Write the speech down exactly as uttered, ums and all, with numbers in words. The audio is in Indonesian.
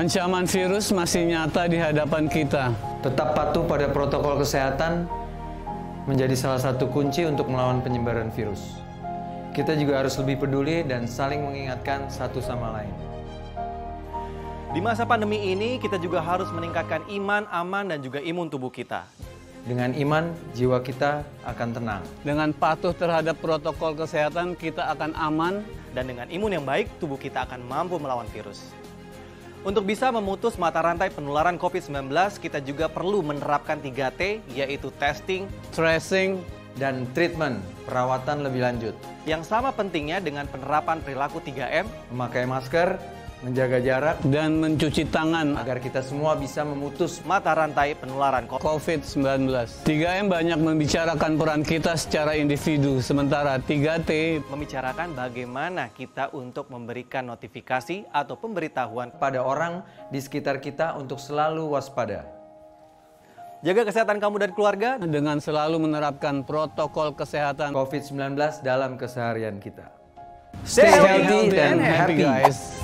Ancaman virus masih nyata di hadapan kita. Tetap patuh pada protokol kesehatan menjadi salah satu kunci untuk melawan penyebaran virus. Kita juga harus lebih peduli dan saling mengingatkan satu sama lain. Di masa pandemi ini, kita juga harus meningkatkan iman, aman, dan juga imun tubuh kita. Dengan iman, jiwa kita akan tenang. Dengan patuh terhadap protokol kesehatan, kita akan aman. Dan dengan imun yang baik, tubuh kita akan mampu melawan virus. Untuk bisa memutus mata rantai penularan COVID sembilan belas, kita juga perlu menerapkan tiga T, yaitu testing, tracing, dan treatment, perawatan lebih lanjut. Yang sama pentingnya dengan penerapan perilaku tiga M, memakai masker, menjaga jarak, dan mencuci tangan agar kita semua bisa memutus mata rantai penularan COVID sembilan belas. tiga M banyak membicarakan peran kita secara individu, sementara tiga T membicarakan bagaimana kita untuk memberikan notifikasi atau pemberitahuan pada orang di sekitar kita untuk selalu waspada. Jaga kesehatan kamu dan keluarga dengan selalu menerapkan protokol kesehatan COVID sembilan belas dalam keseharian kita. Stay healthy and happy, guys.